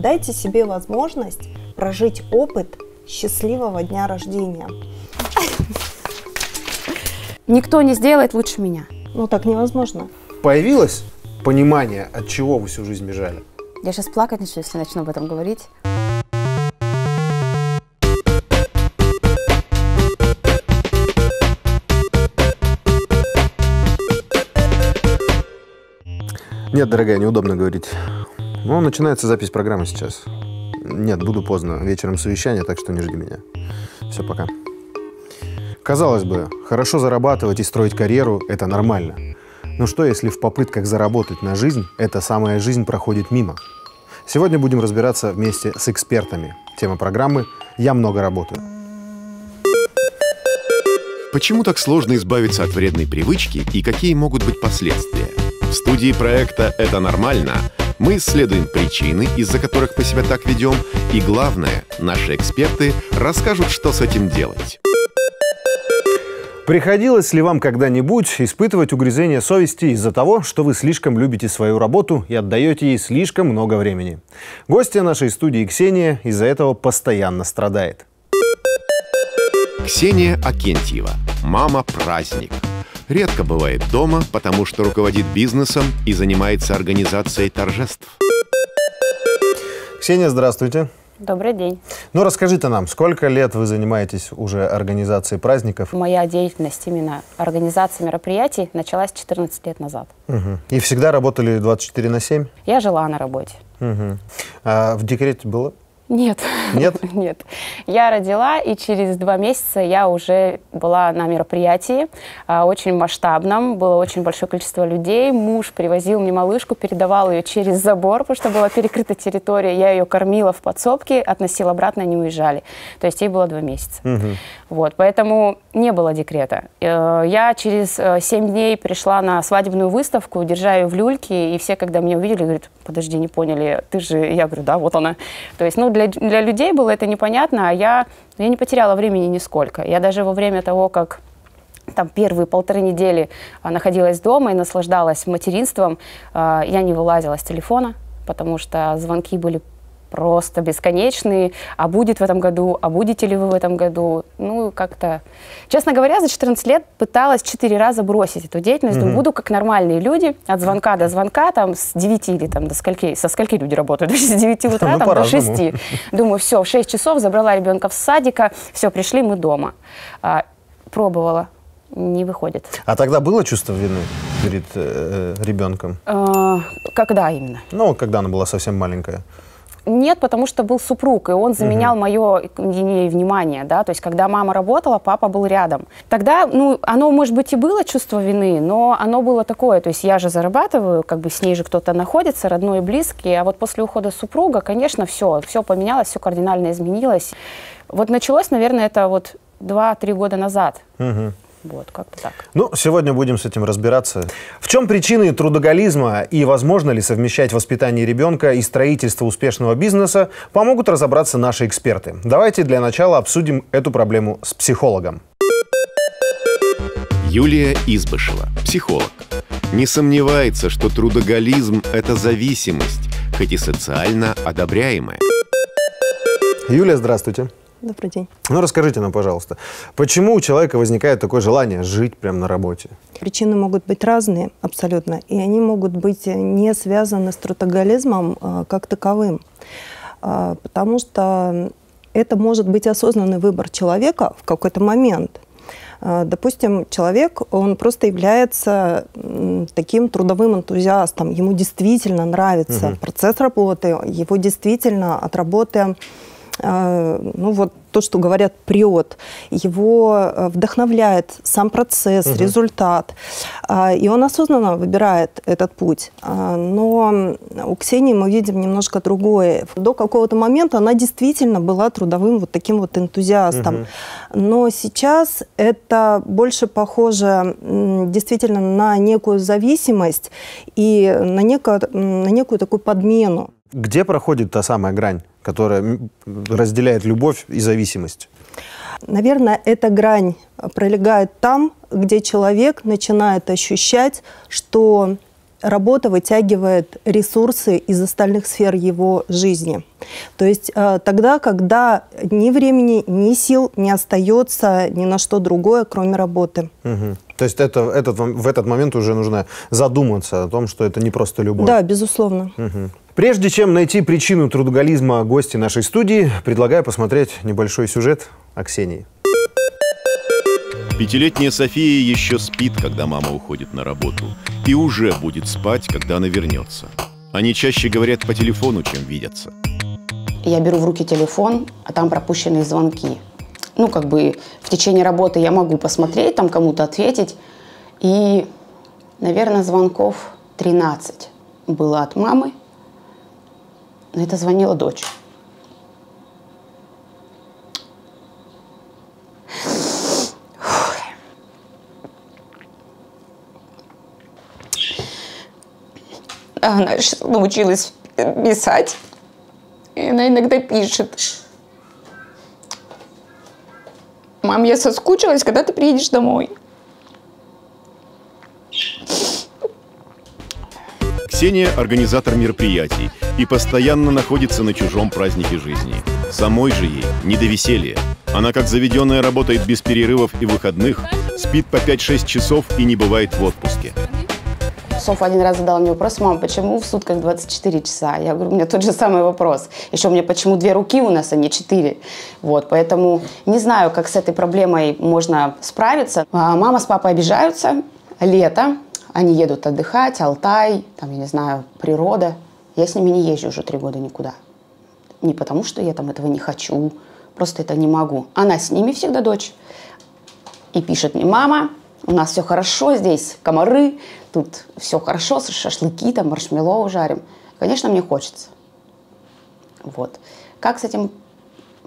Дайте себе возможность прожить опыт счастливого дня рождения. Никто не сделает лучше меня. Ну так невозможно. Появилось понимание, от чего вы всю жизнь бежали? Я сейчас плакать начну, если начну об этом говорить. Нет, дорогая, неудобно говорить. Ну, начинается запись программы сейчас. Нет, буду поздно. Вечером совещание, так что не жди меня. Все, пока. Казалось бы, хорошо зарабатывать и строить карьеру – это нормально. Но что, если в попытках заработать на жизнь эта самая жизнь проходит мимо? Сегодня будем разбираться вместе с экспертами. Тема программы «Я много работаю». Почему так сложно избавиться от вредной привычки и какие могут быть последствия? В студии проекта «Это нормально» мы исследуем причины, из-за которых мы себя так ведем, и главное, наши эксперты расскажут, что с этим делать. Приходилось ли вам когда-нибудь испытывать угрызение совести из-за того, что вы слишком любите свою работу и отдаете ей слишком много времени? Гостья нашей студии Ксения из-за этого постоянно страдает. Ксения Акентьева. Мама-праздник. Редко бывает дома, потому что руководит бизнесом и занимается организацией торжеств. Ксения, здравствуйте. Добрый день. Ну, расскажите нам, сколько лет вы занимаетесь уже организацией праздников? Моя деятельность именно организация мероприятий началась 14 лет назад. Угу. И всегда работали 24/7? Я жила на работе. Угу. А в декрете было? Нет. Нет? Нет. Я родила, и через 2 месяца я уже была на мероприятии, очень масштабном, было очень большое количество людей. Муж привозил мне малышку, передавал ее через забор, потому что была перекрыта территория. Я ее кормила в подсобке, относила обратно, они уезжали. То есть ей было 2 месяца. Угу. Вот, поэтому не было декрета. Я через 7 дней пришла на свадебную выставку, держа ее в люльке, и все, когда меня увидели, говорят, подожди, не поняли, ты же... Я говорю, да, вот она. То есть, ну, для людей было это непонятно, а я не потеряла времени нисколько. Я даже во время того, как там первые 1,5 недели находилась дома и наслаждалась материнством, я не вылазила с телефона, потому что звонки были просто бесконечные. А будет в этом году? А будете ли вы в этом году? Ну, как-то... Честно говоря, за 14 лет пыталась 4 раза бросить эту деятельность. Думаю, буду как нормальные люди, от звонка до звонка, там, с 9 или там до скольки... Со скольки люди работают? С 9 утра там, до 6. Думаю, все, в 6 часов забрала ребенка в садика, все, пришли, мы дома. Пробовала. Не выходит. А тогда было чувство вины перед ребенком? Когда именно? Ну, когда она была совсем маленькая. Нет, потому что был супруг, и он заменял мое внимание, да, то есть когда мама работала, папа был рядом. Тогда, ну, оно, может быть, и было чувство вины, но оно было такое, то есть я же зарабатываю, как бы с ней же кто-то находится, родной и близкий, а вот после ухода супруга, конечно, все поменялось, все кардинально изменилось. Вот началось, наверное, это вот 2-3 года назад. Вот, как-то так. Ну, сегодня будем с этим разбираться. В чем причины трудоголизма и возможно ли совмещать воспитание ребенка и строительство успешного бизнеса, помогут разобраться наши эксперты. Давайте для начала обсудим эту проблему с психологом. Юлия Избышева, психолог, не сомневается, что трудоголизм – это зависимость, хоть и социально одобряемая. Юлия, здравствуйте. Добрый день. Ну, расскажите нам, пожалуйста, почему у человека возникает такое желание жить прямо на работе? Причины могут быть разные абсолютно, и они могут быть не связаны с трудоголизмом как таковым, потому что это может быть осознанный выбор человека в какой-то момент. Допустим, человек, он просто является таким трудовым энтузиастом, ему действительно нравится процесс работы, его действительно от работы... ну вот то, что говорят, прет, его вдохновляет сам процесс, результат, и он осознанно выбирает этот путь. Но у Ксении мы видим немножко другое. До какого-то момента она действительно была трудовым вот таким вот энтузиастом, но сейчас это больше похоже действительно на некую зависимость и на некую такую подмену. Где проходит та самая грань, которая разделяет любовь и зависимость? Наверное, эта грань пролегает там, где человек начинает ощущать, что работа вытягивает ресурсы из остальных сфер его жизни. То есть тогда, когда ни времени, ни сил не остается ни на что другое, кроме работы. Угу. То есть в этот момент уже нужно задуматься о том, что это не просто любовь. Да, безусловно. Угу. Прежде чем найти причину трудоголизма гости нашей студии, предлагаю посмотреть небольшой сюжет о Ксении. Пятилетняя София еще спит, когда мама уходит на работу, и уже будет спать, когда она вернется. Они чаще говорят по телефону, чем видятся. Я беру в руки телефон, а там пропущенные звонки. Ну, как бы в течение работы я могу посмотреть, там кому-то ответить. И, наверное, звонков 13 было от мамы, но это звонила дочь. Она научилась писать, и она иногда пишет. «Мам, я соскучилась, когда ты приедешь домой». Ксения – организатор мероприятий и постоянно находится на чужом празднике жизни. Самой же ей не до веселья. Она, как заведенная, работает без перерывов и выходных, спит по 5-6 часов и не бывает в отпуске. Софа один раз задала мне вопрос: «Мам, почему в сутках 24 часа?» Я говорю, у меня тот же самый вопрос. Еще у меня почему 2 руки у нас, а не 4. Вот, поэтому не знаю, как с этой проблемой можно справиться. А мама с папой обижаются. Лето. Они едут отдыхать, Алтай, там, я не знаю, природа. Я с ними не езжу уже 3 года никуда. Не потому, что я там этого не хочу. Просто это не могу. Она с ними всегда, дочь. И пишет мне: «Мама, у нас все хорошо здесь, комары, тут все хорошо, шашлыки, там маршмеллоу жарим». Конечно, мне хочется. Вот. Как с этим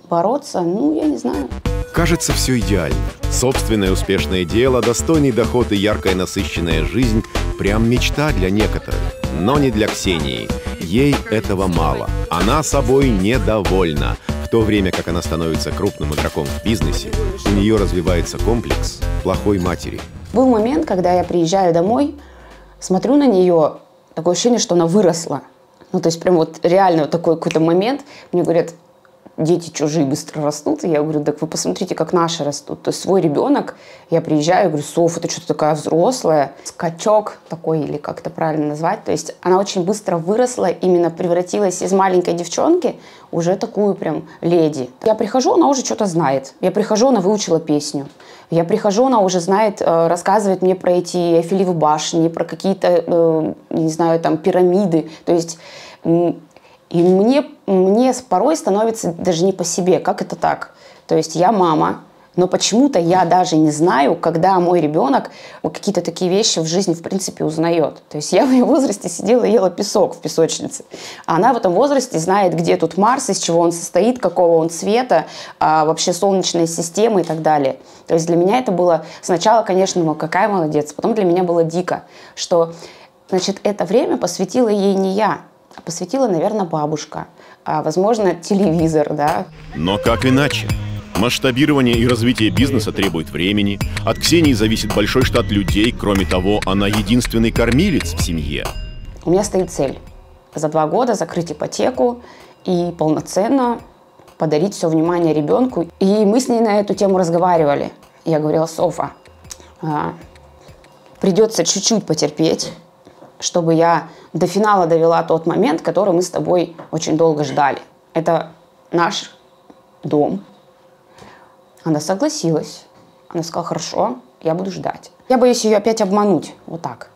бороться, ну, я не знаю. Кажется, все идеально. Собственное успешное дело, достойный доход и яркая насыщенная жизнь – прям мечта для некоторых. Но не для Ксении. Ей этого мало. Она собой недовольна. В то время как она становится крупным игроком в бизнесе, у нее развивается комплекс плохой матери. Был момент, когда я приезжаю домой, смотрю на нее, такое ощущение, что она выросла. Ну, то есть прям вот реально вот такой какой-то момент. Мне говорят: дети чужие быстро растут. И я говорю: так вы посмотрите, как наши растут. То есть свой ребенок, я приезжаю, говорю: Софа, ты что-то такая взрослая. Скачок такой, или как это правильно назвать. То есть она очень быстро выросла, именно превратилась из маленькой девчонки уже такую прям леди. Я прихожу, она уже что-то знает. Я прихожу, она выучила песню. Я прихожу, она уже знает, рассказывает мне про эти Эйфелевы башни, про какие-то, не знаю, там пирамиды. То есть... И мне порой становится даже не по себе, как это так? То есть я мама, но почему-то я даже не знаю, когда мой ребенок какие-то такие вещи в жизни, в принципе, узнает. То есть я в ее возрасте сидела и ела песок в песочнице. А она в этом возрасте знает, где тут Марс, из чего он состоит, какого он цвета, вообще солнечная система и так далее. То есть для меня это было сначала, конечно, ну какая молодец, потом для меня было дико, что, значит, это время посвятила ей не я. Посвятила, наверное, бабушка, а, возможно, телевизор, да. Но как иначе? Масштабирование и развитие бизнеса требует времени. От Ксении зависит большой штат людей. Кроме того, она единственный кормилец в семье. У меня стоит цель. За 2 года закрыть ипотеку и полноценно подарить все внимание ребенку. И мы с ней на эту тему разговаривали. Я говорила: Софа, придется чуть-чуть потерпеть, чтобы я до финала довела тот момент, который мы с тобой очень долго ждали. Это наш дом. Она согласилась. Она сказала: хорошо, я буду ждать. Я боюсь ее опять обмануть. Вот так.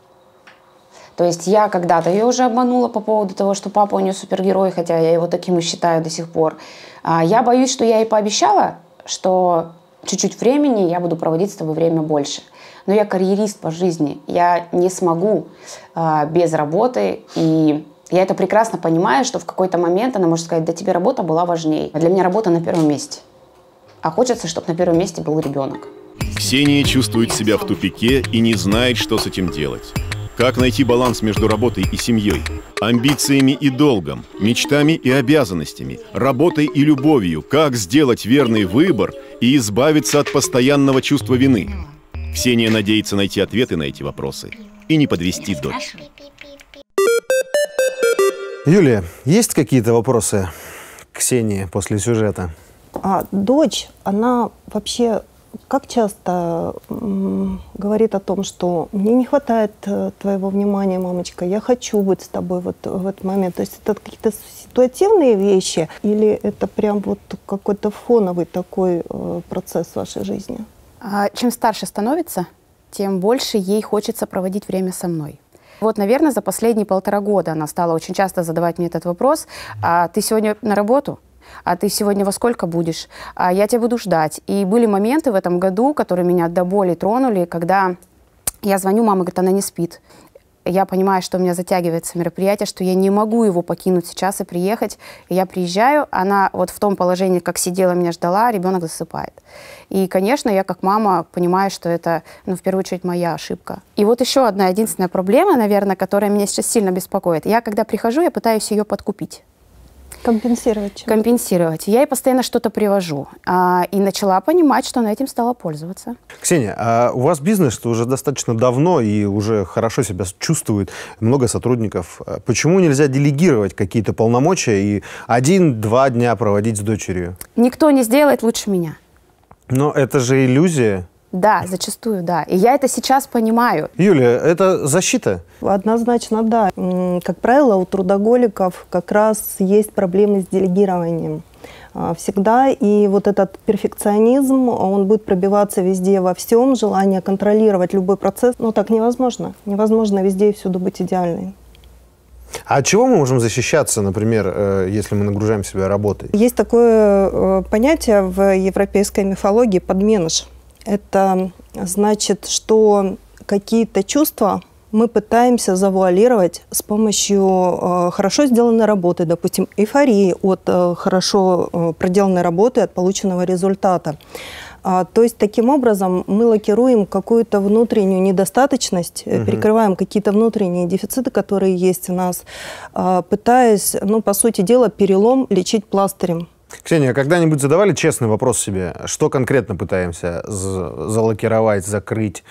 То есть я когда-то ее уже обманула по поводу того, что папа у нее супергерой, хотя я его таким и считаю до сих пор. Я боюсь, что я ей пообещала, что чуть-чуть времени я буду проводить с тобой время больше. Но я карьерист по жизни, я не смогу без работы, и я это прекрасно понимаю, что в какой-то момент она может сказать: да тебе работа была важнее. Для меня работа на первом месте, а хочется, чтобы на первом месте был ребенок. Ксения чувствует себя в тупике и не знает, что с этим делать. Как найти баланс между работой и семьей, амбициями и долгом, мечтами и обязанностями, работой и любовью, как сделать верный выбор и избавиться от постоянного чувства вины. Ксения надеется найти ответы на эти вопросы и не подвести дочь. Юлия, есть какие-то вопросы к Ксении после сюжета? А дочь, она вообще как часто говорит о том, что мне не хватает твоего внимания, мамочка, я хочу быть с тобой вот в этот момент. То есть это какие-то ситуативные вещи или это прям вот какой-то фоновый такой процесс в вашей жизни? Чем старше становится, тем больше ей хочется проводить время со мной. Вот, наверное, за последние 1,5 года она стала очень часто задавать мне этот вопрос. А ты сегодня на работу? А ты сегодня во сколько будешь? А я тебя буду ждать. И были моменты в этом году, которые меня до боли тронули, когда я звоню, мама говорит, она не спит. Я понимаю, что у меня затягивается мероприятие, что я не могу его покинуть сейчас и приехать. Я приезжаю, она вот в том положении, как сидела, меня ждала, ребенок засыпает. И, конечно, я как мама понимаю, что это, ну, в первую очередь, моя ошибка. И вот еще одна единственная проблема, наверное, которая меня сейчас сильно беспокоит. Я, когда прихожу, я пытаюсь ее подкупить. Компенсировать чем-то. Компенсировать. Я ей постоянно что-то привожу. И начала понимать, что она этим стала пользоваться. Ксения, а у вас бизнес-то уже достаточно давно и уже хорошо себя чувствует, много сотрудников. Почему нельзя делегировать какие-то полномочия и 1-2 дня проводить с дочерью? Никто не сделает лучше меня. Но это же иллюзия. Да, зачастую, да. И я это сейчас понимаю. Юлия, это защита? Однозначно, да. Как правило, у трудоголиков как раз есть проблемы с делегированием. Всегда. И вот этот перфекционизм, он будет пробиваться везде, во всем. Желание контролировать любой процесс. Но так невозможно. Невозможно везде и всюду быть идеальной. А от чего мы можем защищаться, например, если мы нагружаем себя работой? Есть такое понятие в европейской мифологии «подменыш». Это значит, что какие-то чувства мы пытаемся завуалировать с помощью хорошо сделанной работы, допустим, эйфории от хорошо проделанной работы, от полученного результата. То есть таким образом мы лакируем какую-то внутреннюю недостаточность, перекрываем какие-то внутренние дефициты, которые есть у нас, пытаясь, ну, по сути дела, перелом лечить пластырем. Ксения, а когда-нибудь задавали честный вопрос себе, что конкретно пытаемся залакировать, закрыть?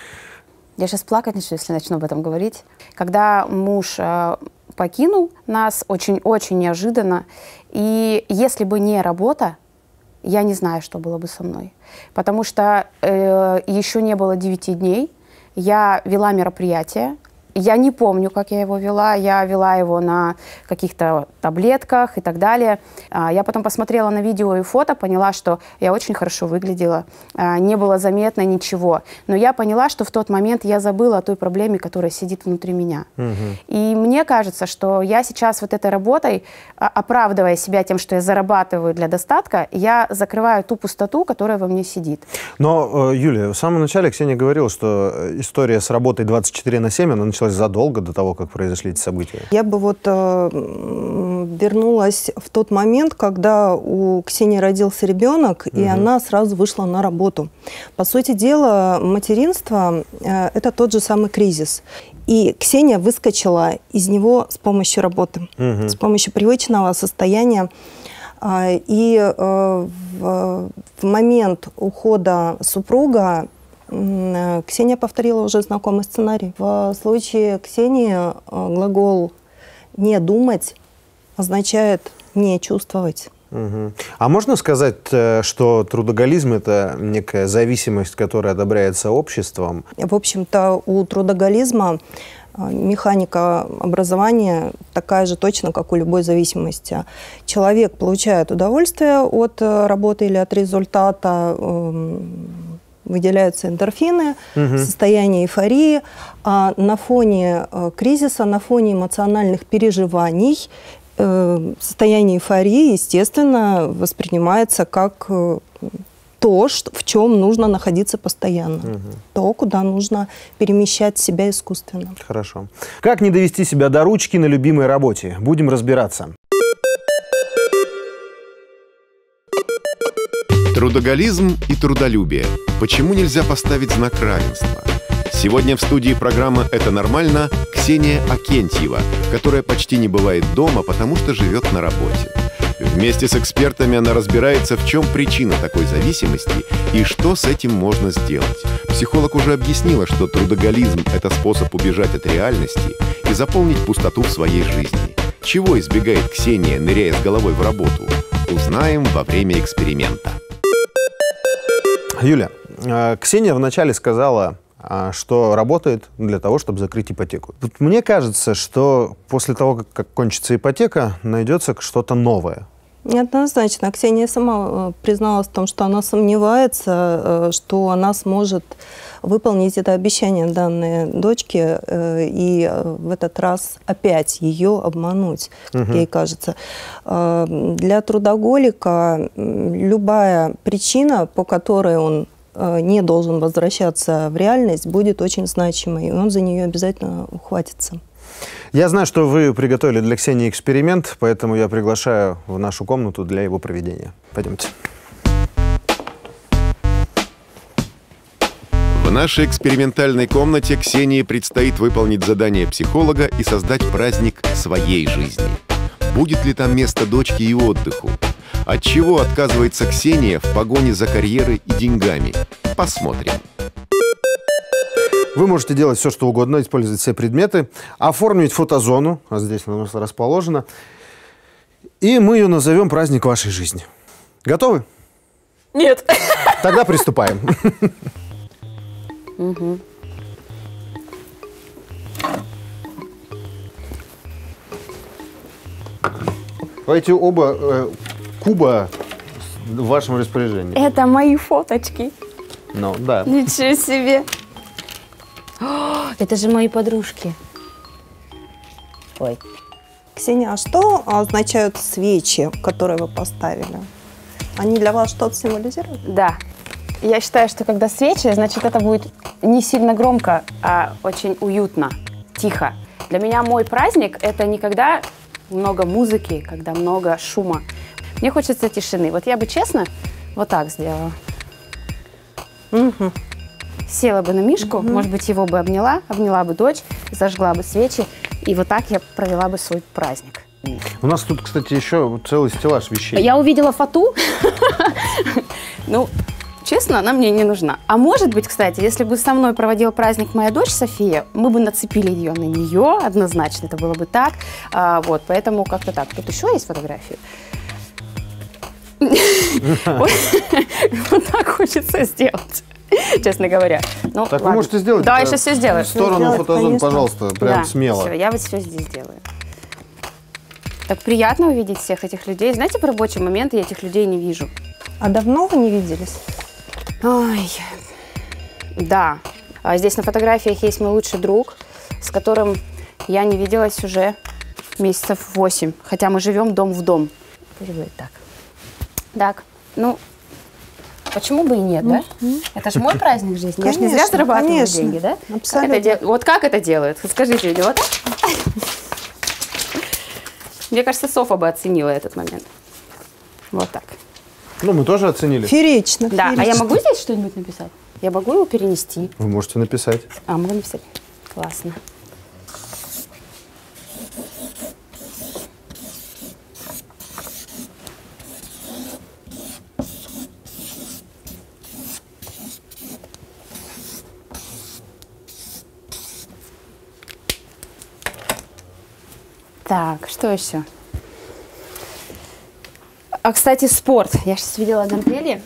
Я сейчас плакать начну, если начну об этом говорить. Когда муж покинул нас, очень-очень неожиданно, и если бы не работа, я не знаю, что было бы со мной. Потому что еще не было 9 дней, я вела мероприятие. Я не помню, как я вела его на каких-то таблетках и так далее. Я потом посмотрела на видео и фото, поняла, что я очень хорошо выглядела, не было заметно ничего. Но я поняла, что в тот момент я забыла о той проблеме, которая сидит внутри меня. И мне кажется, что я сейчас вот этой работой, оправдывая себя тем, что я зарабатываю для достатка, я закрываю ту пустоту, которая во мне сидит. Но, Юлия, в самом начале Ксения говорила, что история с работой 24/7, она начала задолго до того, как произошли эти события. Я бы вот вернулась в тот момент, когда у Ксении родился ребенок, и она сразу вышла на работу. По сути дела, материнство – это тот же самый кризис. И Ксения выскочила из него с помощью работы, с помощью привычного состояния. И в момент ухода супруга Ксения повторила уже знакомый сценарий. В случае Ксении глагол «не думать» означает «не чувствовать». А можно сказать, что трудоголизм – это некая зависимость, которая одобряется обществом? В общем-то, у трудоголизма механика образования такая же точно, как у любой зависимости. Человек получает удовольствие от работы или от результата, выделяются эндорфины, состояние эйфории, а на фоне кризиса, на фоне эмоциональных переживаний состояние эйфории, естественно, воспринимается как то, в чем нужно находиться постоянно, то, куда нужно перемещать себя искусственно. Хорошо. Как не довести себя до ручки на любимой работе? Будем разбираться. Трудоголизм и трудолюбие. Почему нельзя поставить знак равенства? Сегодня в студии программы «Это нормально» Ксения Акентьева, которая почти не бывает дома, потому что живет на работе. Вместе с экспертами она разбирается, в чем причина такой зависимости и что с этим можно сделать. Психолог уже объяснила, что трудоголизм – это способ убежать от реальности и заполнить пустоту в своей жизни. Чего избегает Ксения, ныряя с головой в работу, узнаем во время эксперимента. Юля, Ксения вначале сказала, что работает для того, чтобы закрыть ипотеку. Мне кажется, что после того, как кончится ипотека, найдется что-то новое. Неоднозначно. Ксения сама призналась в том, что она сомневается, что она сможет выполнить это обещание данной дочке и в этот раз опять ее обмануть, ей кажется. Для трудоголика любая причина, по которой он не должен возвращаться в реальность, будет очень значимой, и он за нее обязательно ухватится. Я знаю, что вы приготовили для Ксении эксперимент, поэтому я приглашаю в нашу комнату для его проведения. Пойдемте. В нашей экспериментальной комнате Ксении предстоит выполнить задание психолога и создать праздник своей жизни. Будет ли там место дочке и отдыху? От чего отказывается Ксения в погоне за карьерой и деньгами? Посмотрим. Вы можете делать все, что угодно, использовать все предметы, оформить фотозону, а здесь она у нас расположена, и мы ее назовем «Праздник вашей жизни». Готовы? Нет. Тогда приступаем. Давайте оба куба в вашем распоряжении. Это мои фоточки. Ну, да. Ничего себе. О, это же мои подружки. Ой. Ксения, а что означают свечи, которые вы поставили? Они для вас что-то символизируют? Да. Я считаю, что когда свечи, значит, это будет не сильно громко, а очень уютно, тихо. Для меня мой праздник – это не когда много музыки, когда много шума. Мне хочется тишины. Вот я бы, честно, вот так сделала. Угу. Села бы на Мишку, может быть, его бы обняла, обняла бы дочь, зажгла бы свечи, и вот так я провела бы свой праздник. У нас тут, кстати, еще целый стеллаж вещей. Я увидела фату. Ну, честно, она мне не нужна. А может быть, кстати, если бы со мной проводила праздник моя дочь София, мы бы нацепили ее на нее, однозначно, это было бы так. Вот, поэтому как-то так. Тут еще есть фотографии. Вот так хочется сделать. Честно говоря. Ну, так ладно. Вы можете сделать. Да, я сейчас все сделаю. В сторону фотозон, пожалуйста, прям да, смело. Все, я вот все здесь делаю. Так приятно увидеть всех этих людей. Знаете, в рабочий момент я этих людей не вижу. А давно вы не виделись? Ой, да. Здесь на фотографиях есть мой лучший друг, с которым я не виделась уже месяцев 8. Хотя мы живем дом в дом. Будет так. Так, ну... Почему бы и нет, да? Это же мой праздник жизни. Конечно, я же не зря зарабатываю деньги, да? Абсолютно. Как вот как это делают? Скажите, люди, вот так? Мне кажется, Софа бы оценила этот момент. Вот так. Ну, мы тоже оценили. Феерично. Да. Феерично. А я могу здесь что-нибудь написать? Я могу его перенести. Вы можете написать. А, могу написать. Классно. Так, что еще? А, кстати, спорт. Я сейчас видела гантели.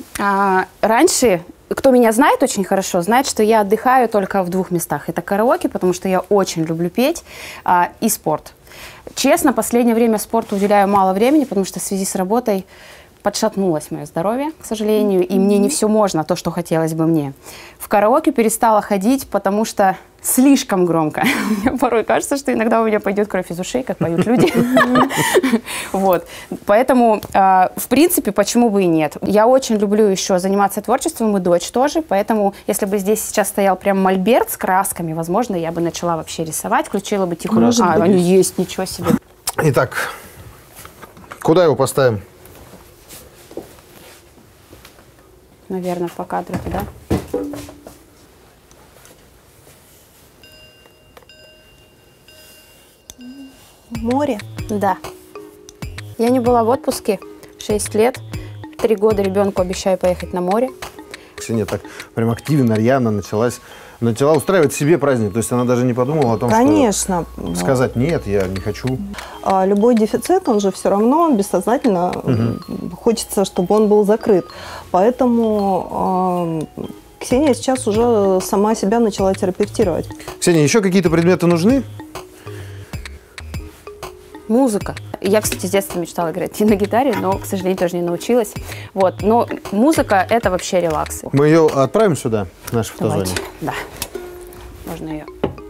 Раньше, кто меня знает очень хорошо, знает, что я отдыхаю только в двух местах. Это караоке, потому что я очень люблю петь, и спорт. Честно, последнее время спорту уделяю мало времени, потому что в связи с работой подшатнулось мое здоровье, к сожалению, и мне не все можно, то, что хотелось бы мне. В караоке перестала ходить, потому что слишком громко. Мне порой кажется, что иногда у меня пойдет кровь из ушей, как поют люди. Вот. Поэтому, в принципе, почему бы и нет. Я очень люблю еще заниматься творчеством, и дочь тоже, поэтому, если бы здесь сейчас стоял прям мольберт с красками, возможно, я бы начала вообще рисовать, включила бы тихую... А, они есть, ничего себе. Итак, куда его поставим? Наверное, по кадру, да? Море? Да. Я не была в отпуске 6 лет. 3 года ребенку обещаю поехать на море. Ксения так прям активно, рьяно начала устраивать себе праздник. То есть она даже не подумала о том, конечно, что сказать «нет, я не хочу». Любой дефицит, он же все равно бессознательно хочется, чтобы он был закрыт. Поэтому Ксения сейчас уже сама себя начала терапевтировать. Ксения, еще какие-то предметы нужны? Музыка. Я, кстати, с детства мечтала играть на гитаре, но, к сожалению, тоже не научилась. Вот. Но музыка – это вообще релакс. Мы ее отправим сюда, в нашу фотозону? Да. Можно ее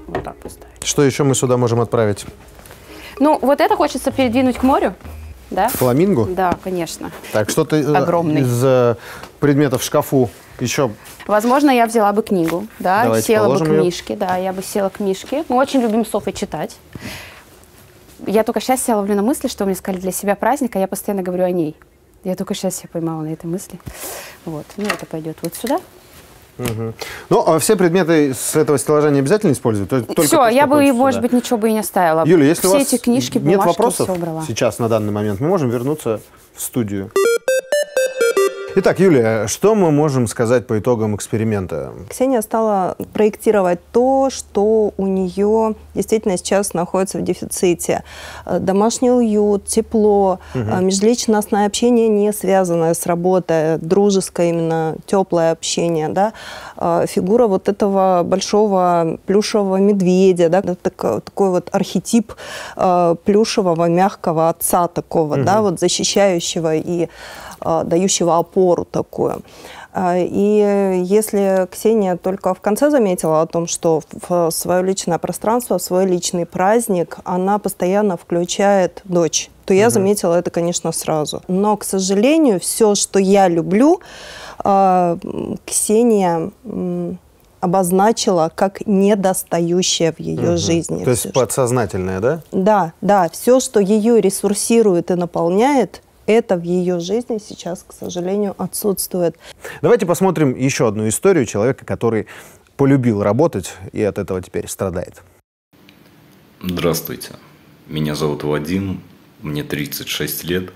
вот так поставить. Что еще мы сюда можем отправить? Ну, вот это хочется передвинуть к морю. Да? Фламинго? Да, конечно. Так, что ты из предметов в шкафу еще? Возможно, я взяла бы книгу. Да? Давайте села бы к книжке. Да, я бы села к книжке. Мы очень любим с Софой читать. Я только сейчас себя ловлю на мысли, что мне сказали для себя праздник, а я постоянно говорю о ней. Я только сейчас себя поймала на этой мысли. Вот, ну это пойдет вот сюда. Угу. Ну, а все предметы с этого стеллажа не обязательно использовать? Только все, я бы, может быть, ничего бы и не оставила. Юля, если все у вас эти книжки, бумажки, нет вопросов сейчас, на данный момент, мы можем вернуться в студию. Итак, Юлия, что мы можем сказать по итогам эксперимента? Ксения стала проектировать то, что у нее действительно сейчас находится в дефиците. Домашний уют, тепло, межличностное общение, не связанное с работой, дружеское именно, теплое общение. Да? Фигура вот этого большого плюшевого медведя, да? Такой вот архетип плюшевого, мягкого отца такого, да? Вот защищающего и дающего опору такую. И если Ксения только в конце заметила о том, что в свое личное пространство, в свой личный праздник она постоянно включает дочь, то я заметила это, конечно, сразу. Но, к сожалению, все, что я люблю, Ксения обозначила как недостающее в ее жизни. То есть подсознательное, да? Да, да. Все, что ее ресурсирует и наполняет, это в ее жизни сейчас, к сожалению, отсутствует. Давайте посмотрим еще одну историю человека, который полюбил работать и от этого теперь страдает. Здравствуйте. Меня зовут Вадим, мне 36 лет,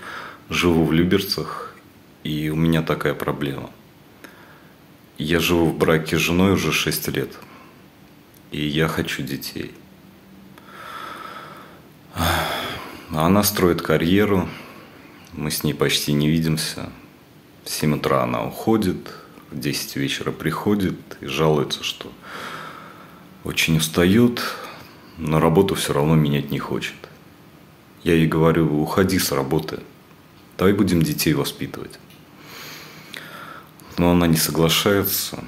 живу в Люберцах, и у меня такая проблема. Я живу в браке с женой уже 6 лет, и я хочу детей. Она строит карьеру. Мы с ней почти не видимся. В 7 утра она уходит, в 10 вечера приходит и жалуется, что очень устает, но работу все равно менять не хочет. Я ей говорю: уходи с работы, давай будем детей воспитывать. Но она не соглашается,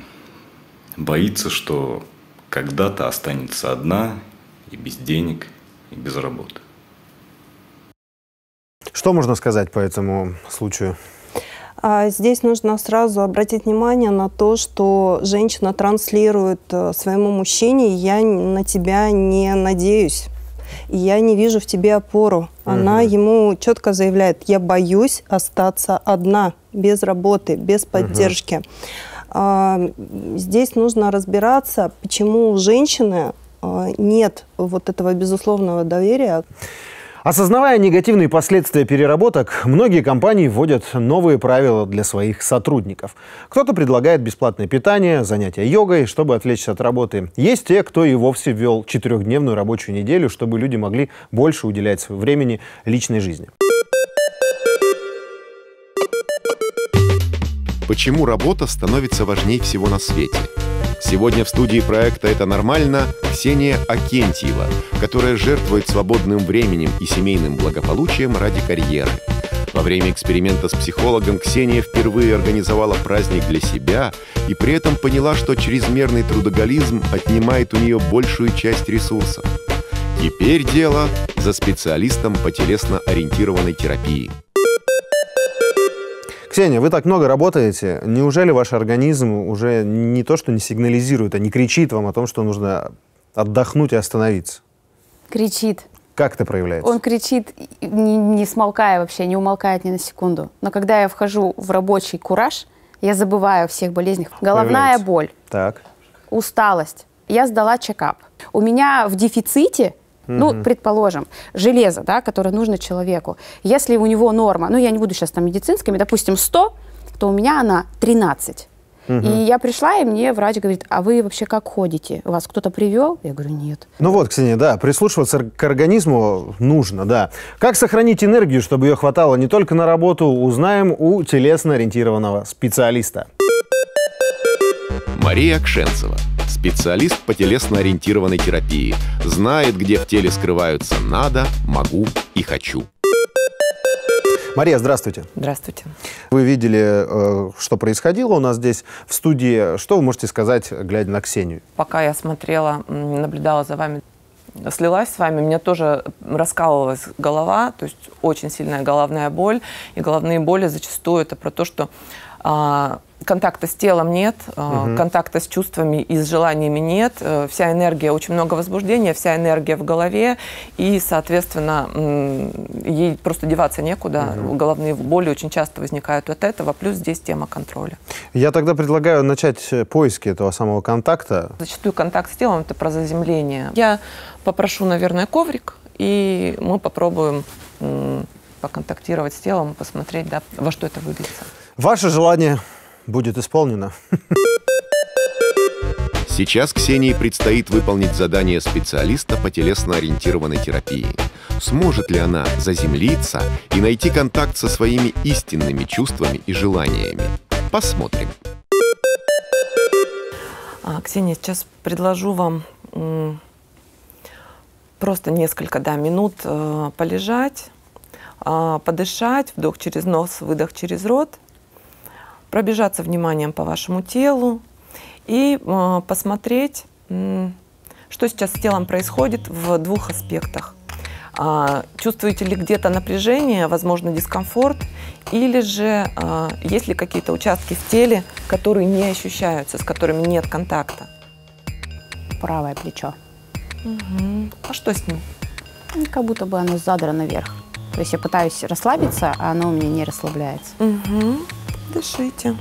боится, что когда-то останется одна и без денег, и без работы. Что можно сказать по этому случаю? Здесь нужно сразу обратить внимание на то, что женщина транслирует своему мужчине: «Я на тебя не надеюсь, я не вижу в тебе опору». Она ему четко заявляет: «Я боюсь остаться одна, без работы, без поддержки». Здесь нужно разбираться, почему у женщины нет вот этого безусловного доверия. Осознавая негативные последствия переработок, многие компании вводят новые правила для своих сотрудников. Кто-то предлагает бесплатное питание, занятия йогой, чтобы отвлечься от работы. Есть те, кто и вовсе ввел 4-дневную рабочую неделю, чтобы люди могли больше уделять времени личной жизни. Почему работа становится важнее всего на свете? Сегодня в студии проекта «Это нормально» Ксения Акентьева, которая жертвует свободным временем и семейным благополучием ради карьеры. Во время эксперимента с психологом Ксения впервые организовала праздник для себя и при этом поняла, что чрезмерный трудоголизм отнимает у нее большую часть ресурсов. Теперь дело за специалистом по телесно-ориентированной терапии. Ксения, вы так много работаете. Неужели ваш организм уже не то, что не сигнализирует, а не кричит вам о том, что нужно отдохнуть и остановиться? Кричит. Как это проявляется? Он кричит, не смолкая вообще, не умолкает ни на секунду. Но когда я вхожу в рабочий кураж, я забываю о всех болезнях. Головная боль, так. Усталость. Я сдала чекап. У меня в дефиците... Ну, предположим, железо, да, которое нужно человеку. Если у него норма, ну, я не буду сейчас там медицинскими, допустим, 100, то у меня она 13. И я пришла, и мне врач говорит: а вы вообще как ходите? Вас кто-то привел? Я говорю: нет. Ну вот, Ксения, да, прислушиваться к организму нужно, да. Как сохранить энергию, чтобы ее хватало не только на работу, узнаем у телесно-ориентированного специалиста. Мария Кшенцева, специалист по телесно-ориентированной терапии, знает, где в теле скрываются «надо», «могу» и «хочу». Мария, здравствуйте. Здравствуйте. Вы видели, что происходило у нас здесь в студии. Что вы можете сказать, глядя на Ксению? Пока я смотрела, наблюдала за вами, слилась с вами, у меня тоже раскалывалась голова, то есть очень сильная головная боль. И головные боли зачастую это про то, что контакта с телом нет, контакта с чувствами и с желаниями нет, вся энергия, очень много возбуждения, вся энергия в голове, и, соответственно, ей просто деваться некуда, головные боли очень часто возникают от этого, плюс здесь тема контроля. Я тогда предлагаю начать поиски этого самого контакта. Зачастую контакт с телом – это про заземление. Я попрошу, наверное, коврик, и мы попробуем поконтактировать с телом, посмотреть, да, во что это выльется. Ваше желание будет исполнено. Сейчас Ксении предстоит выполнить задание специалиста по телесно-ориентированной терапии. Сможет ли она заземлиться и найти контакт со своими истинными чувствами и желаниями? Посмотрим. Ксения, сейчас предложу вам просто несколько минут полежать, подышать, вдох через нос, выдох через рот. Пробежаться вниманием по вашему телу и посмотреть, что сейчас с телом происходит в двух аспектах. Чувствуете ли где-то напряжение, возможно, дискомфорт, или же есть ли какие-то участки в теле, которые не ощущаются, с которыми нет контакта? Правое плечо. А что с ним? Как будто бы оно задрано вверх. То есть я пытаюсь расслабиться, а оно у меня не расслабляется. Дышите.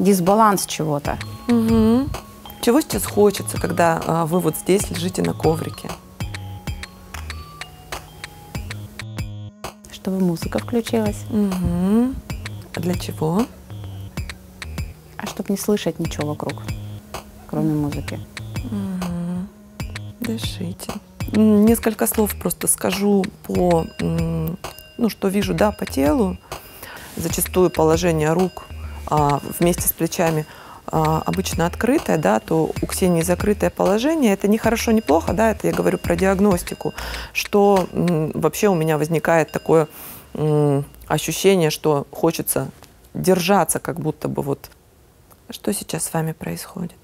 Дисбаланс чего-то. Чего сейчас хочется, когда вы вот здесь лежите на коврике? Чтобы музыка включилась. А для чего? А чтобы не слышать ничего вокруг, кроме музыки. Дышите. Несколько слов просто скажу по, что вижу, да, по телу. Зачастую положение рук вместе с плечами обычно открытое, да, то у Ксении закрытое положение. Это не хорошо, не плохо, да, это я говорю про диагностику, что вообще у меня возникает такое ощущение, что хочется держаться, как будто бы вот. Что сейчас с вами происходит?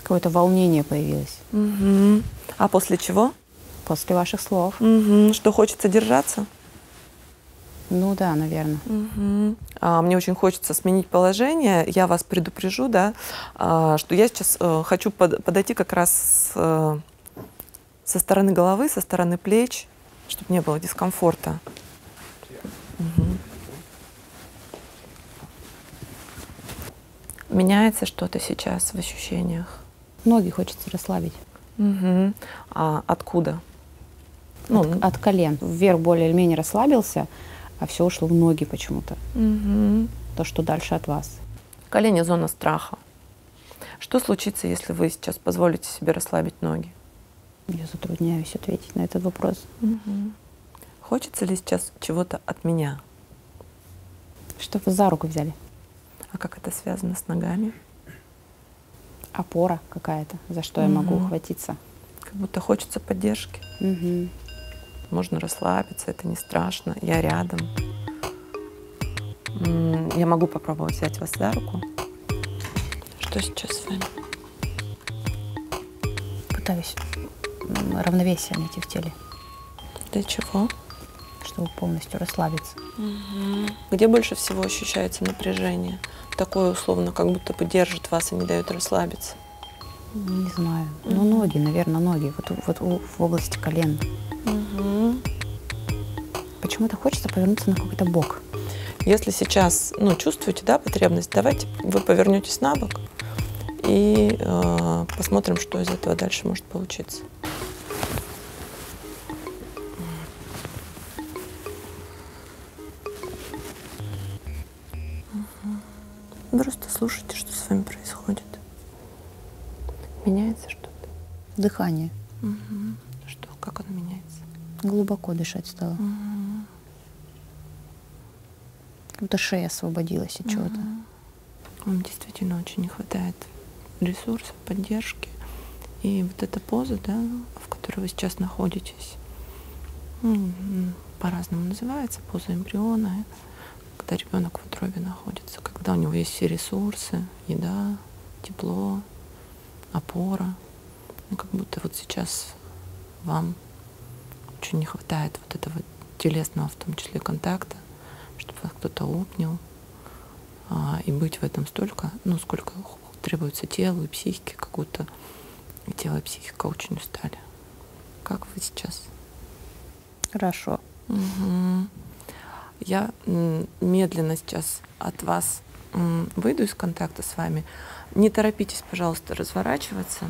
Какое-то волнение появилось. А после чего? После ваших слов. Что хочется держаться? Ну да, наверное. Мне очень хочется сменить положение. Я вас предупрежу, да, что я сейчас хочу подойти как раз со стороны головы, со стороны плеч, чтобы не было дискомфорта. Меняется что-то сейчас в ощущениях? Ноги хочется расслабить. А откуда? От колен. Вверх более-менее расслабился. А все ушло в ноги почему-то. То, что дальше от вас. Колени – зона страха. Что случится, если вы сейчас позволите себе расслабить ноги? Я затрудняюсь ответить на этот вопрос. Хочется ли сейчас чего-то от меня? Чтобы за руку взяли. А как это связано с ногами? Опора какая-то, за что я могу ухватиться. Как будто хочется поддержки. Можно расслабиться, это не страшно, я рядом. Я могу попробовать взять вас за руку. Что сейчас с вами? Пытаюсь равновесие найти в теле. Для чего? Чтобы полностью расслабиться. Где больше всего ощущается напряжение? Такое условно, как будто бы держит вас и не дает расслабиться. Не знаю. Ну, ноги, наверное, ноги. Вот в области колен. Почему-то хочется повернуться на какой-то бок. Если сейчас, чувствуете, да, потребность, давайте вы повернетесь на бок и посмотрим, что из этого дальше может получиться. Просто слушайте, что с вами происходит. Меняется что-то? Дыхание. Угу. Что? Как оно меняется? Глубоко дышать стало. Угу. Как будто шея освободилась от чего-то. Вам действительно очень не хватает ресурсов, поддержки. И вот эта поза, да, в которой вы сейчас находитесь, по-разному называется, поза эмбриона, когда ребенок в утробе находится, когда у него есть все ресурсы, еда, тепло, опора. Ну, как будто вот сейчас вам очень не хватает вот этого телесного, в том числе, контакта, чтобы вас кто-то обнял, и быть в этом столько, ну, сколько требуется телу и психике, как будто тело и психика очень устали. Как вы сейчас? Хорошо. Угу. Я медленно сейчас от вас выйду из контакта с вами. Не торопитесь, пожалуйста, разворачиваться.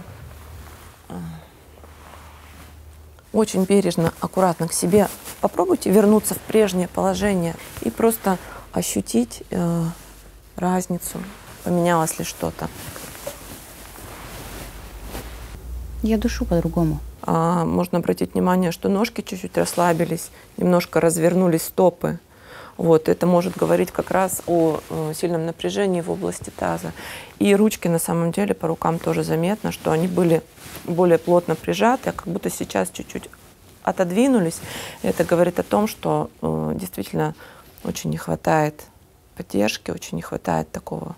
Очень бережно, аккуратно к себе. Попробуйте вернуться в прежнее положение и просто ощутить разницу, поменялось ли что-то. Я дышу по-другому. Можно обратить внимание, что ножки чуть-чуть расслабились, немножко развернулись стопы. Вот, это может говорить как раз о сильном напряжении в области таза. И ручки, на самом деле, по рукам тоже заметно, что они были более плотно прижаты, а как будто сейчас чуть-чуть отодвинулись. Это говорит о том, что действительно очень не хватает поддержки, очень не хватает такого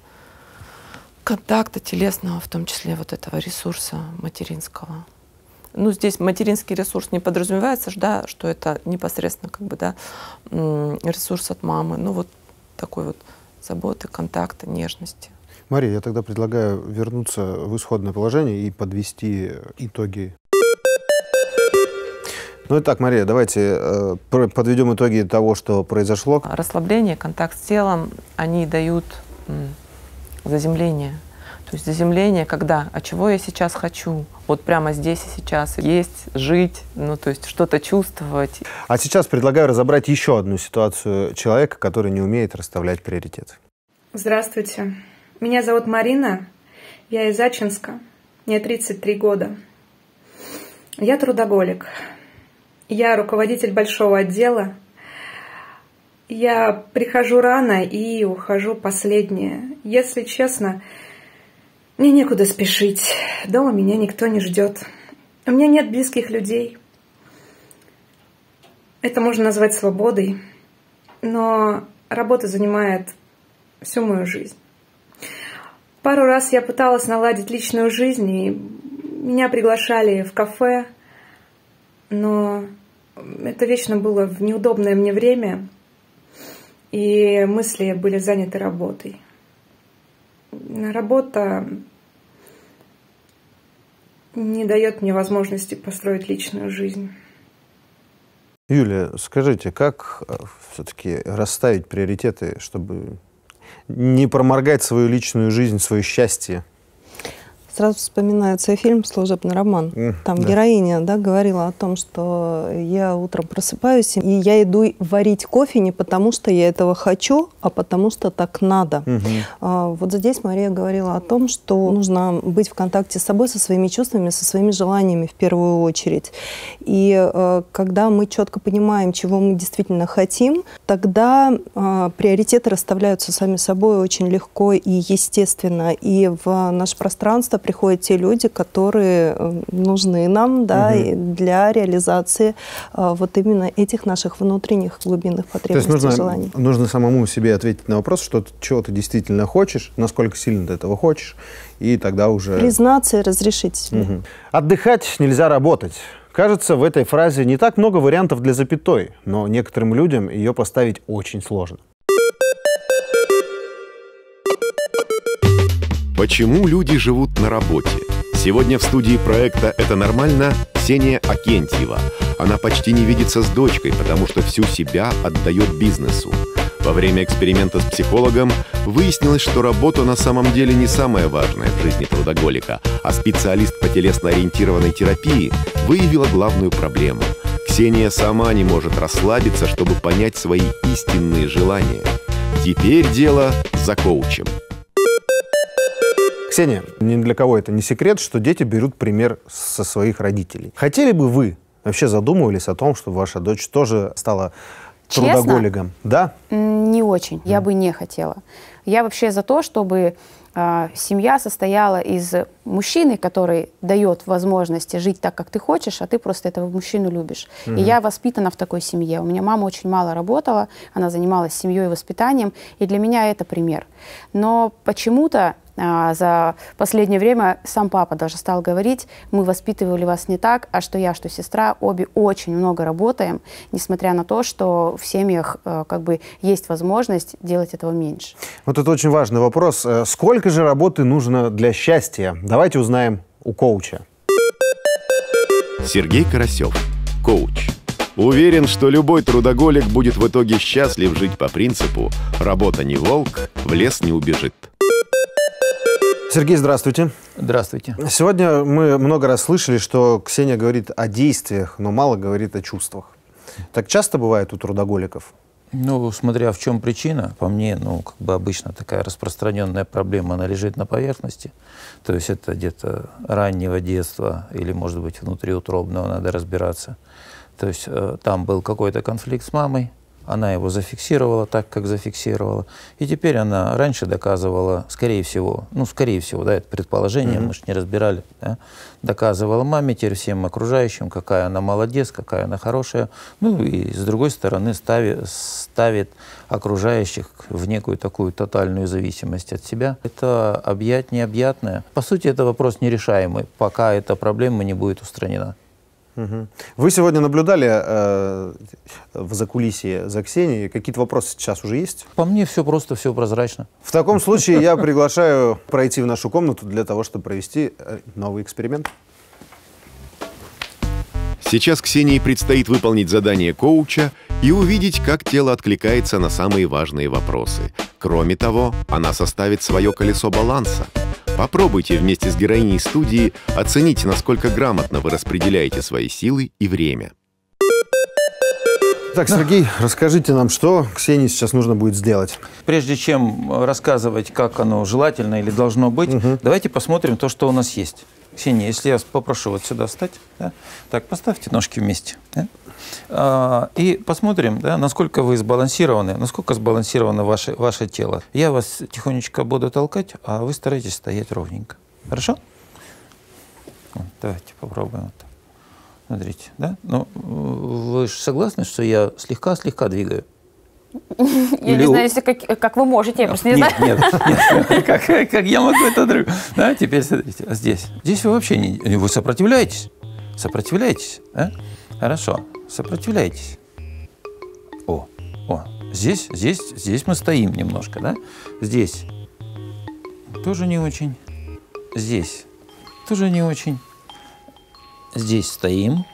контакта телесного, в том числе вот этого ресурса материнского. Ну, здесь материнский ресурс не подразумевается, да, что это непосредственно как бы, да, ресурс от мамы. Ну, вот такой вот заботы, контакта, нежности. Мария, я тогда предлагаю вернуться в исходное положение и подвести итоги. Ну, итак, Мария, давайте подведем итоги того, что произошло. Расслабление, контакт с телом, они дают заземление. То есть заземление, когда, а чего я сейчас хочу, вот прямо здесь и сейчас есть, жить, ну то есть что-то чувствовать. А сейчас предлагаю разобрать еще одну ситуацию человека, который не умеет расставлять приоритеты. Здравствуйте, меня зовут Марина, я из Ачинска, мне 33 года. Я трудоголик, я руководитель большого отдела, я прихожу рано и ухожу последнее. Если честно, мне некуда спешить, дома меня никто не ждет. У меня нет близких людей. Это можно назвать свободой, но работа занимает всю мою жизнь. Пару раз я пыталась наладить личную жизнь, и меня приглашали в кафе, но это вечно было в неудобное мне время, и мысли были заняты работой. Работа не дает мне возможности построить личную жизнь. Юля, скажите, как все-таки расставить приоритеты, чтобы не проморгать свою личную жизнь, свое счастье? Сразу вспоминается фильм «Служебный роман». Там героиня, да, говорила о том, что я утром просыпаюсь, и я иду варить кофе не потому, что я этого хочу, а потому, что так надо. Вот здесь Мария говорила о том, что нужно быть в контакте с собой, со своими чувствами, со своими желаниями в первую очередь. И когда мы четко понимаем, чего мы действительно хотим, тогда приоритеты расставляются сами собой очень легко и естественно. И в наше пространство приходят те люди, которые нужны нам, да, для реализации вот именно этих наших внутренних глубинных потребностей, желаний. Нужно самому себе ответить на вопрос, что чего ты действительно хочешь, насколько сильно ты этого хочешь, и тогда уже... Признаться и разрешить себе. Отдыхать нельзя работать. Кажется, в этой фразе не так много вариантов для запятой, но некоторым людям ее поставить очень сложно. Почему люди живут на работе? Сегодня в студии проекта «Это нормально» Ксения Акентьева. Она почти не видится с дочкой, потому что всю себя отдает бизнесу. Во время эксперимента с психологом выяснилось, что работа на самом деле не самое важное в жизни трудоголика, а специалист по телесно-ориентированной терапии выявила главную проблему. Ксения сама не может расслабиться, чтобы понять свои истинные желания. Теперь дело за коучем. Ксения, ни для кого это не секрет, что дети берут пример со своих родителей. Хотели бы вы, вообще задумывались о том, что ваша дочь тоже стала трудоголиком? Да? Не очень. Я бы не хотела. Я вообще за то, чтобы семья состояла из мужчины, который дает возможности жить так, как ты хочешь, а ты просто этого мужчину любишь. И я воспитана в такой семье. У меня мама очень мало работала, она занималась семьей и воспитанием, и для меня это пример. Но почему-то за последнее время сам папа даже стал говорить: мы воспитывали вас не так, а что я, что сестра, обе очень много работаем, несмотря на то, что в семьях как бы есть возможность делать этого меньше. Вот это очень важный вопрос. Сколько же работы нужно для счастья? Давайте узнаем у коуча. Сергей Карасёв, коуч. Уверен, что любой трудоголик будет в итоге счастлив жить по принципу «работа не волк, в лес не убежит». Сергей, здравствуйте. Здравствуйте. Сегодня мы много раз слышали, что Ксения говорит о действиях, но мало говорит о чувствах. Так часто бывает у трудоголиков? Ну, смотря в чем причина, по мне, ну, как бы обычно такая распространенная проблема, она лежит на поверхности. То есть это где-то раннего детства или, может быть, внутриутробного надо разбираться. То есть там был какой-то конфликт с мамой. Она его зафиксировала так, как зафиксировала. И теперь она раньше доказывала, скорее всего, да, это предположение, мы же не разбирали, да, доказывала маме, теперь всем окружающим, какая она молодец, какая она хорошая. Ну и с другой стороны ставит окружающих в некую такую тотальную зависимость от себя. Это объять необъятное. По сути, это вопрос нерешаемый, пока эта проблема не будет устранена. Вы сегодня наблюдали в закулисье за Ксенией? Какие-то вопросы сейчас уже есть? По мне все просто, все прозрачно. В таком случае я приглашаю пройти в нашу комнату для того, чтобы провести новый эксперимент. Сейчас Ксении предстоит выполнить задание коуча и увидеть, как тело откликается на самые важные вопросы. Кроме того, она составит свое колесо баланса. Попробуйте вместе с героиней студии оценить, насколько грамотно вы распределяете свои силы и время. Так, Сергей, расскажите нам, что Ксении сейчас нужно будет сделать. Прежде чем рассказывать, как оно желательно или должно быть, давайте посмотрим то, что у нас есть. Ксения, если я попрошу вот сюда встать, да? Так, поставьте ножки вместе. Да? И посмотрим, да, насколько вы сбалансированы, насколько сбалансировано ваше тело. Я вас тихонечко буду толкать, а вы старайтесь стоять ровненько. Хорошо? Вот, давайте попробуем вот так. Смотрите, да? Ну, вы же согласны, что я слегка-слегка двигаю? Я не знаю, если как вы можете, я просто не знаю. Нет, как я могу это другу. Да, теперь смотрите, а здесь? Здесь вы вообще не... Вы сопротивляетесь? Сопротивляетесь? А? Хорошо, сопротивляетесь. О, здесь мы стоим немножко, да? Здесь тоже не очень. Здесь тоже не очень. Здесь стоим.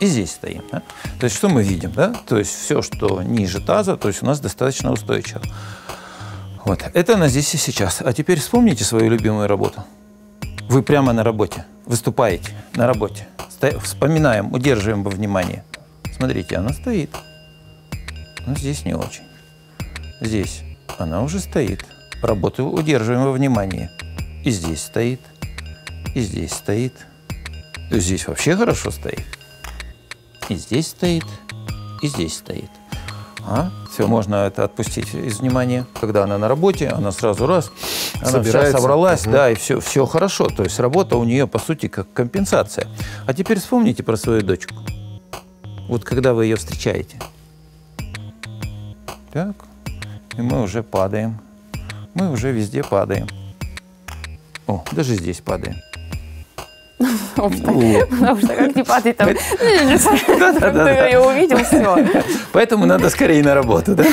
И здесь стоим. Да? То есть что мы видим? Да? То есть все, что ниже таза, то есть у нас достаточно устойчиво. Вот. Это она здесь и сейчас. А теперь вспомните свою любимую работу. Вы прямо на работе. Выступаете на работе. Вспоминаем, удерживаем во внимание. Смотрите, она стоит. Но здесь не очень. Здесь она уже стоит. Работу удерживаем во внимании. И здесь стоит. И здесь стоит. И здесь вообще хорошо стоит. И здесь стоит, и здесь стоит. Все, можно это отпустить из внимания. Когда она на работе, она сразу собралась, да, и все хорошо. То есть работа у нее, по сути, как компенсация. А теперь вспомните про свою дочку. Вот когда вы ее встречаете. Так, и мы уже падаем. Мы уже везде падаем. О, даже здесь падаем. Потому что как не падает, там кто-то ее увидел, все. Поэтому надо скорее на работу, да?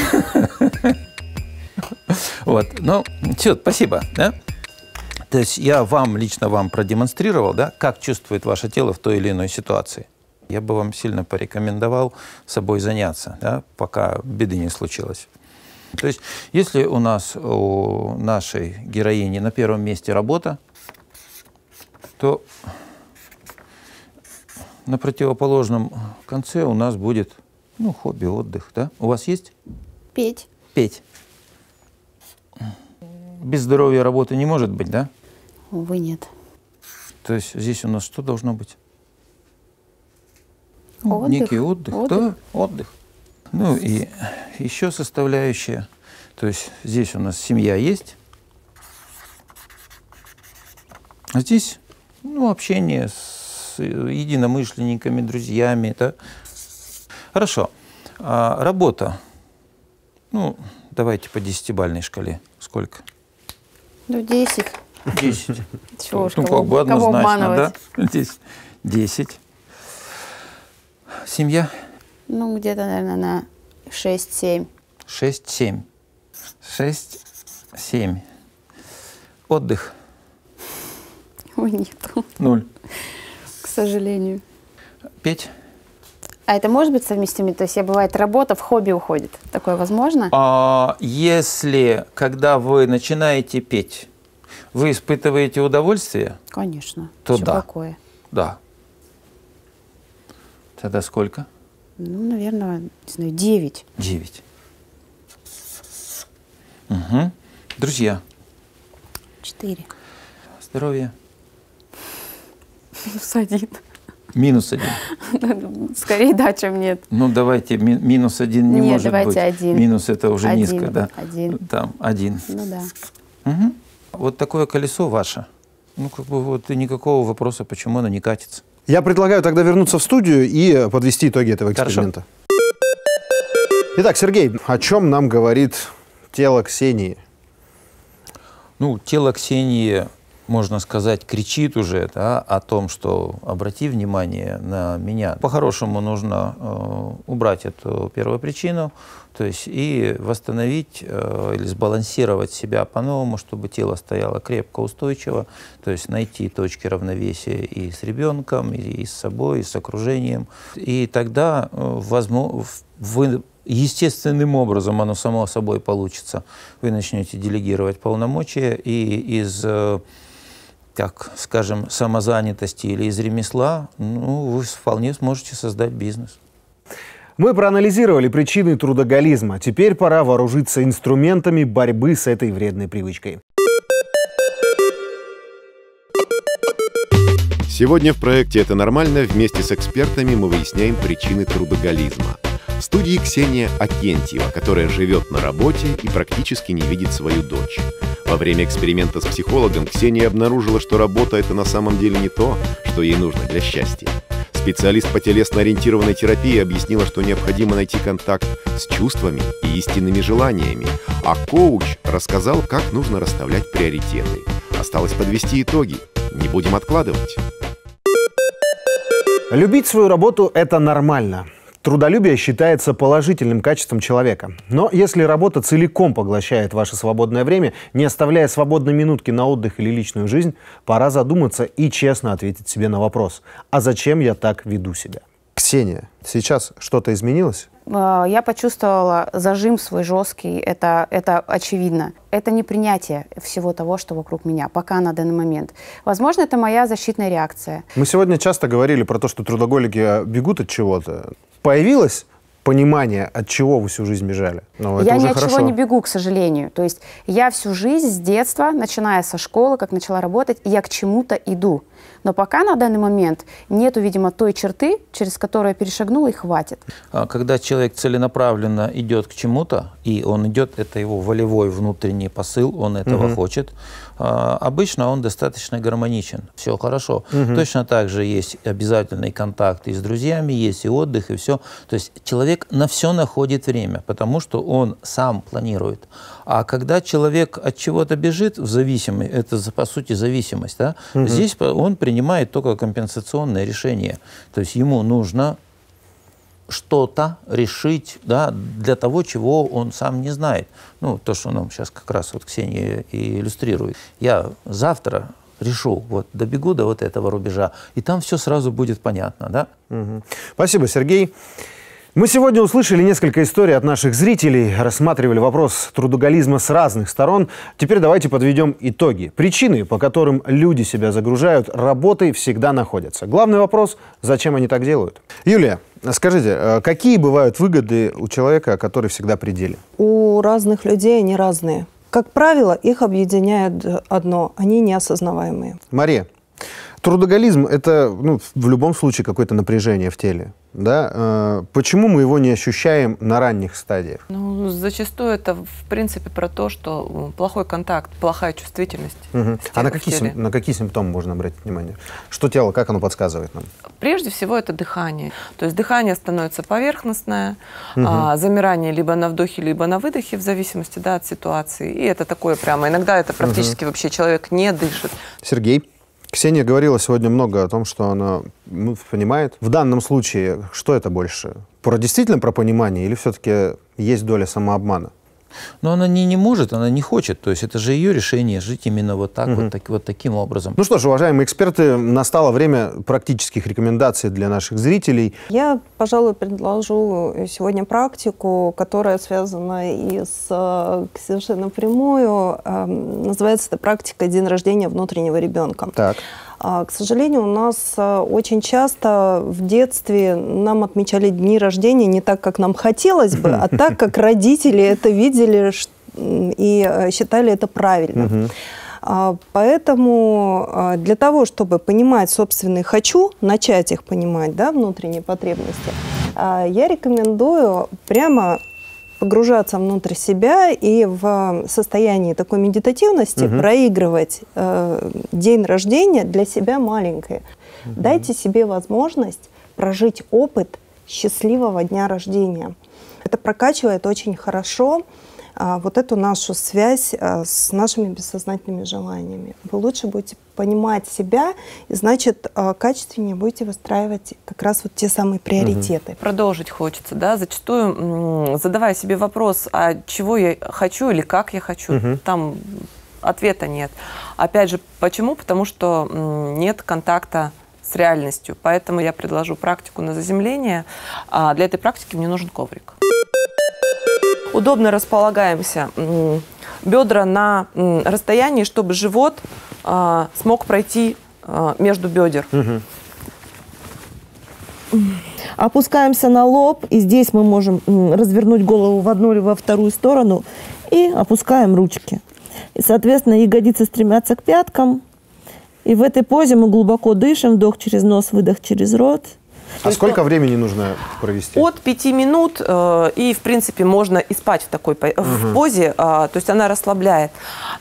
Вот, ну, все, спасибо, да? То есть я лично вам продемонстрировал, да, как чувствует ваше тело в той или иной ситуации. Я бы вам сильно порекомендовал собой заняться, да, пока беды не случилось. То есть если у нас, у нашей героини на первом месте работа, то на противоположном конце у нас будет, ну, хобби, отдых, да? У вас есть? Петь. без здоровья работы не может быть, да? Увы, нет. То есть здесь у нас что должно быть? Отдых. Некий отдых, да, отдых. Ну и еще составляющая, то есть здесь у нас семья есть, а здесь, ну, общение с единомышленниками, друзьями, да. Хорошо. А работа, ну, давайте по 10-бальной шкале, сколько? Ну, 10. 10. Чего, ну, как бы однозначно, да? 10. 10. Семья? Ну, где-то, наверное, на 6-7. 6-7. 6-7. Отдых? Ой, нету. 0. К сожалению. 5. А это может быть совместимым? То есть, бывает, работа в хобби уходит. Такое возможно? А если, когда вы начинаете петь, вы испытываете удовольствие? Конечно. То да. Какое? Да. Тогда сколько? Ну, наверное, не знаю, 9. 9. Угу. Друзья. 4. Здоровье. -1. -1. Скорее да, чем нет. Ну, давайте, -1 не может быть. Нет, давайте 1. Минус это уже низко, да? 1. Там 1. Ну, да. Угу. Вот такое колесо ваше. Ну, как бы вот и никакого вопроса, почему оно не катится. Я предлагаю тогда вернуться в студию и подвести итоги этого эксперимента. Хорошо. Итак, Сергей, о чем нам говорит тело Ксении? Ну, тело Ксении, можно сказать, кричит уже, да, о том, что обрати внимание на меня. По-хорошему нужно убрать эту первопричину, то есть и восстановить или сбалансировать себя по-новому, чтобы тело стояло крепко, устойчиво, то есть найти точки равновесия и с ребенком, и с собой, и с окружением. И тогда, возможно, вы естественным образом, оно само собой получится. Вы начнете делегировать полномочия, и из, как, скажем, самозанятости или из ремесла, ну, вы вполне сможете создать бизнес. Мы проанализировали причины трудоголизма. Теперь пора вооружиться инструментами борьбы с этой вредной привычкой. Сегодня в проекте «Это нормально» вместе с экспертами мы выясняем причины трудоголизма. В студии Ксения Акентьева, которая живет на работе и практически не видит свою дочь. Во время эксперимента с психологом Ксения обнаружила, что работа – это на самом деле не то, что ей нужно для счастья. Специалист по телесно-ориентированной терапии объяснила, что необходимо найти контакт с чувствами и истинными желаниями, а коуч рассказал, как нужно расставлять приоритеты. Осталось подвести итоги. Не будем откладывать. Любить свою работу – это нормально. Трудолюбие считается положительным качеством человека. Но если работа целиком поглощает ваше свободное время, не оставляя свободной минутки на отдых или личную жизнь, пора задуматься и честно ответить себе на вопрос: а зачем я так веду себя? Ксения, сейчас что-то изменилось? Я почувствовала зажим свой жесткий, это очевидно. Это непринятие всего того, что вокруг меня, пока на данный момент. Возможно, это моя защитная реакция. Мы сегодня часто говорили про то, что трудоголики бегут от чего-то. Появилось понимание, от чего вы всю жизнь бежали? Ну, я ни от чего не бегу, к сожалению. То есть я всю жизнь с детства, начиная со школы, как начала работать, я к чему-то иду. Но пока на данный момент нету, видимо, той черты, через которую я перешагнула, и хватит. Когда человек целенаправленно идет к чему-то, и он идет, это его волевой внутренний посыл, он этого хочет, обычно он достаточно гармоничен, все хорошо. Точно так же есть обязательный контакт и с друзьями, есть и отдых, и все. То есть человек на все находит время, потому что он сам планирует. А когда человек от чего-то бежит, в зависимости, это по сути зависимость, да? Здесь он принимает только компенсационное решение. То есть ему нужно что-то решить, да, для того, чего он сам не знает. Ну, то, что нам сейчас как раз вот Ксения и иллюстрирует. Я завтра решу, вот добегу до вот этого рубежа, и там все сразу будет понятно, да? Спасибо, Сергей. Мы сегодня услышали несколько историй от наших зрителей, рассматривали вопрос трудоголизма с разных сторон. Теперь давайте подведем итоги. Причины, по которым люди себя загружают работой, всегда находятся. Главный вопрос – зачем они так делают? Юлия, скажите, какие бывают выгоды у человека, который всегда при деле? У разных людей они разные. Как правило, их объединяет одно – они неосознаваемые. Мария, трудоголизм – это в любом случае какое-то напряжение в теле. Да? Почему мы его не ощущаем на ранних стадиях? Ну, зачастую это, в принципе, про то, что плохой контакт, плохая чувствительность. Угу. А на какие симптомы можно обратить внимание? Что тело, как оно подсказывает нам? Прежде всего, это дыхание. То есть дыхание становится поверхностное, угу. Замирание либо на вдохе, либо на выдохе, в зависимости от ситуации. И это такое прямо, иногда это практически вообще человек не дышит. Сергей? Ксения говорила сегодня много о том, что она понимает. В данном случае, что это больше? Действительно про понимание или все-таки есть доля самообмана? Но она не может, она не хочет. То есть это же ее решение жить именно вот так, вот таким образом. Ну что ж, уважаемые эксперты, настало время практических рекомендаций для наших зрителей. Я, пожалуй, предложу сегодня практику, которая связана и с Ксюшей напрямую. Называется эта практика «День рождения внутреннего ребенка». Так. К сожалению, у нас очень часто в детстве нам отмечали дни рождения не так, как нам хотелось бы, а так, как родители это видели и считали это правильным. Поэтому для того, чтобы понимать собственные «хочу», начать их понимать, да, внутренние потребности, я рекомендую прямо погружаться внутрь себя и в состоянии такой медитативности проигрывать день рождения для себя маленькое. Дайте себе возможность прожить опыт счастливого дня рождения. Это прокачивает очень хорошо вот эту нашу связь с нашими бессознательными желаниями. Вы лучше будете понимать себя, и, значит, качественнее будете выстраивать как раз вот те самые приоритеты. Продолжить хочется, да, зачастую задавая себе вопрос, а чего я хочу или как я хочу, там ответа нет. Опять же, почему? Потому что нет контакта с реальностью, поэтому я предложу практику на заземление, а для этой практики мне нужен коврик. Удобно располагаемся, бедра на расстоянии, чтобы живот смог пройти между бедер. Опускаемся на лоб, и здесь мы можем развернуть голову в одну или во вторую сторону, и опускаем ручки. И, соответственно, ягодицы стремятся к пяткам, и в этой позе мы глубоко дышим, вдох через нос, выдох через рот. А сколько времени нужно провести? От 5 минут, и, в принципе, можно и спать в такой позе, то есть она расслабляет.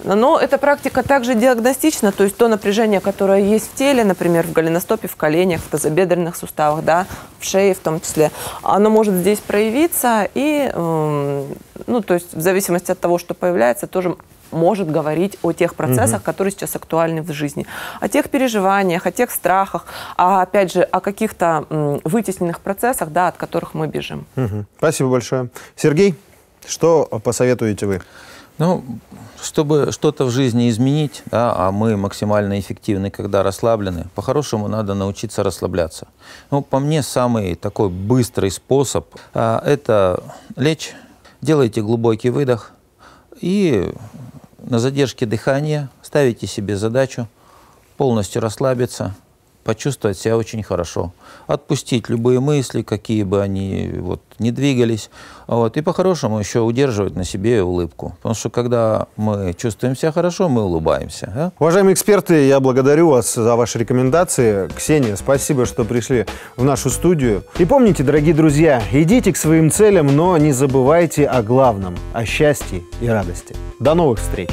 Но эта практика также диагностична, то есть то напряжение, которое есть в теле, например, в голеностопе, в коленях, в тазобедренных суставах, да, в шее в том числе, оно может здесь проявиться, и, ну, то есть в зависимости от того, что появляется, тоже может говорить о тех процессах, которые сейчас актуальны в жизни, о тех переживаниях, о тех страхах, а опять же о каких-то вытесненных процессах, да, от которых мы бежим. Спасибо большое. Сергей, что посоветуете вы? Ну, чтобы что-то в жизни изменить, да, а мы максимально эффективны, когда расслаблены, по-хорошему надо научиться расслабляться. Ну, по мне, самый такой быстрый способ – это лечь, делайте глубокий выдох и на задержке дыхания ставите себе задачу полностью расслабиться, почувствовать себя очень хорошо, отпустить любые мысли, какие бы они ни двигались, и по-хорошему еще удерживать на себе улыбку. Потому что когда мы чувствуем себя хорошо, мы улыбаемся. Да? Уважаемые эксперты, я благодарю вас за ваши рекомендации. Ксения, спасибо, что пришли в нашу студию. И помните, дорогие друзья, идите к своим целям, но не забывайте о главном, о счастье и радости. До новых встреч!